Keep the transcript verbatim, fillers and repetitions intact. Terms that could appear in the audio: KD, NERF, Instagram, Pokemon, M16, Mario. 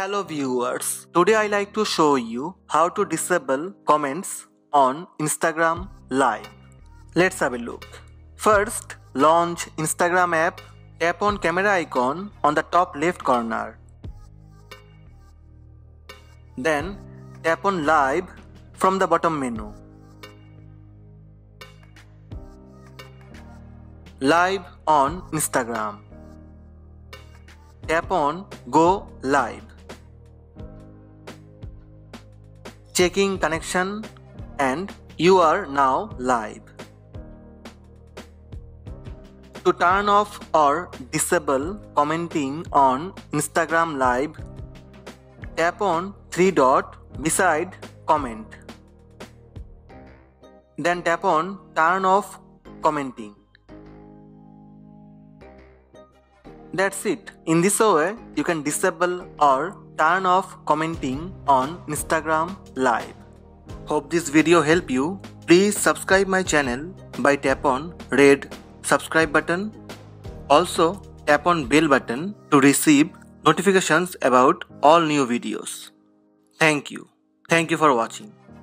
Hello viewers, today I like to show you how to disable comments on Instagram Live. Let's have a look. First, launch Instagram app, tap on camera icon on the top left corner. Then tap on Live from the bottom menu. Live on Instagram. Tap on Go Live. Checking connection and you are now live. To turn off or disable commenting on Instagram Live, tap on three dot beside comment. Then tap on Turn Off Commenting. That's it. In this way, you can disable or turn off commenting on Instagram Live. Hope this video helped you. Please subscribe my channel by tap on red subscribe button. Also tap on bell button to receive notifications about all new videos. Thank you. Thank you for watching.